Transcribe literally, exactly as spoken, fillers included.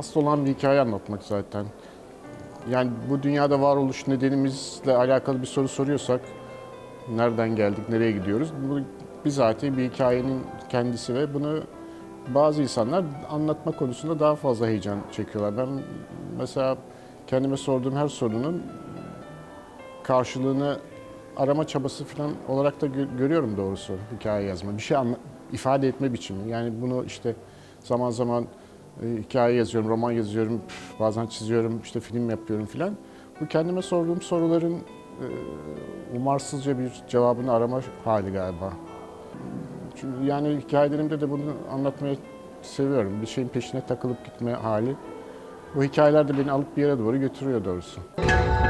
asıl olan bir hikaye anlatmak zaten. Yani bu dünyada varoluş nedenimizle alakalı bir soru soruyorsak, nereden geldik, nereye gidiyoruz? Bu bizatihi bir hikayenin kendisi ve bunu bazı insanlar anlatma konusunda daha fazla heyecan çekiyorlar. Ben mesela kendime sorduğum her sorunun karşılığını arama çabası falan olarak da görüyorum doğrusu hikaye yazma. Bir şey anla, ifade etme biçimi. Yani bunu işte zaman zaman hikaye yazıyorum, roman yazıyorum, bazen çiziyorum, işte film yapıyorum filan. Bu kendime sorduğum soruların umarsızca bir cevabını arama hali galiba. Çünkü yani hikayelerimde de bunu anlatmayı seviyorum. Bir şeyin peşine takılıp gitme hali. Bu hikayeler de beni alıp bir yere doğru götürüyor doğrusu.